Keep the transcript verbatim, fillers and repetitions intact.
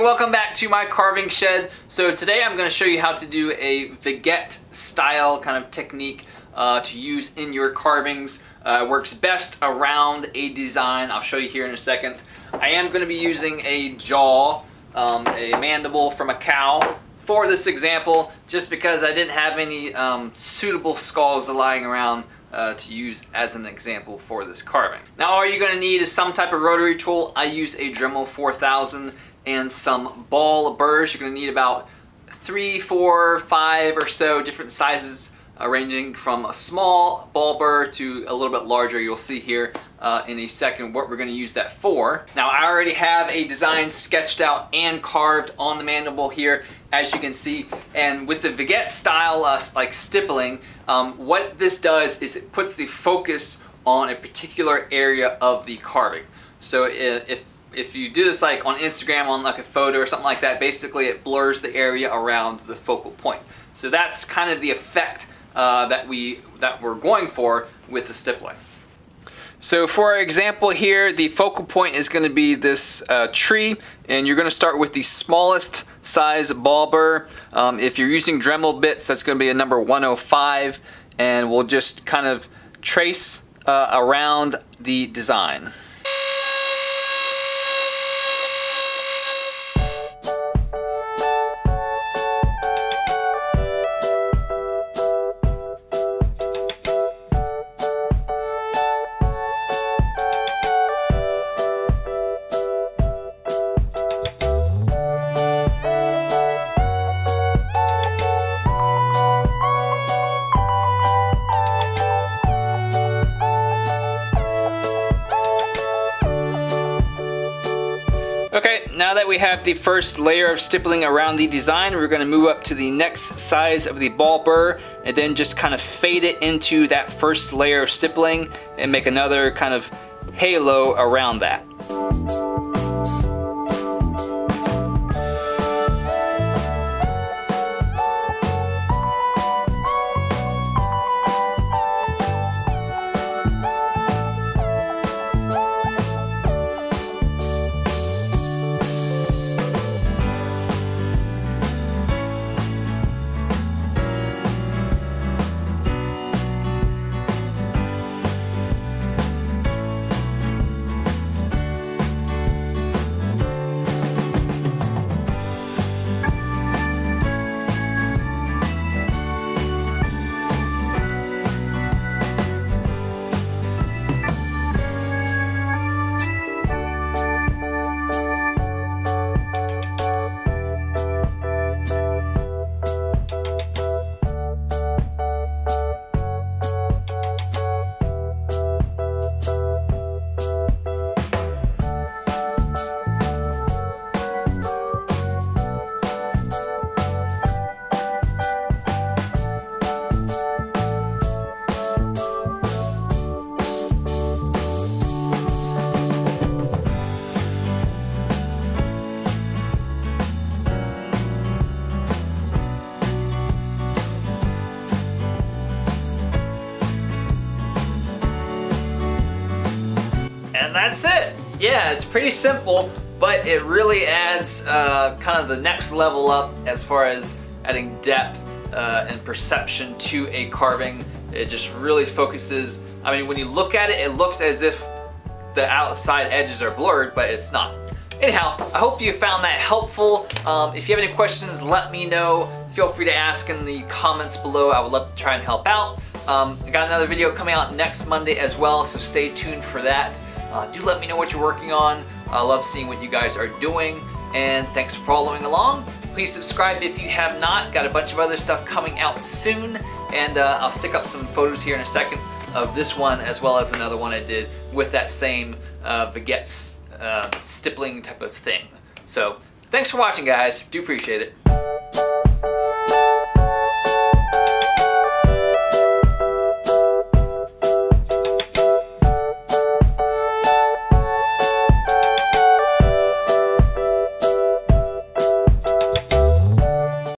welcome back to my carving shed. So today I'm going to show you how to do a baguette style kind of technique uh, to use in your carvings. Uh, works best around a design. I'll show you here in a second. I am going to be using a jaw, um, a mandible from a cow for this example, just because I didn't have any um, suitable skulls lying around Uh, to use as an example for this carving. Now all you're going to need is some type of rotary tool. I use a Dremel four thousand and some ball burrs. You're going to need about three, four, five or so different sizes, uh, ranging from a small ball burr to a little bit larger. You'll see here uh, in a second what we're going to use that for. Now I already have a design sketched out and carved on the mandible here, as you can see, and with the baguette style uh, like stippling, um, what this does is it puts the focus on a particular area of the carving. So if if you do this like on Instagram, on like a photo or something like that, basically it blurs the area around the focal point. So that's kind of the effect uh, that we that we're going for with the stippling. So for our example here, the focal point is going to be this uh, tree, and you're going to start with the smallest size ball burr. Um, if you're using Dremel bits, that's going to be a number one oh five, and we'll just kind of trace uh, around the design. Okay, now that we have the first layer of stippling around the design, we're going to move up to the next size of the ball burr and then just kind of fade it into that first layer of stippling and make another kind of halo around that. And that's it. Yeah, it's pretty simple, but it really adds uh, kind of the next level up as far as adding depth uh, and perception to a carving. It just really focuses. I mean, when you look at it, it looks as if the outside edges are blurred, but it's not. Anyhow, I hope you found that helpful. Um, if you have any questions, let me know. Feel free to ask in the comments below. I would love to try and help out. Um, I got another video coming out next Monday as well, so stay tuned for that. Uh, do let me know what you're working on. I love seeing what you guys are doing, and thanks for following along. Please subscribe if you have not. Got a bunch of other stuff coming out soon, and uh, I'll stick up some photos here in a second of this one as well as another one I did with that same uh, baguette uh, stippling type of thing. So thanks for watching, guys. Do appreciate it.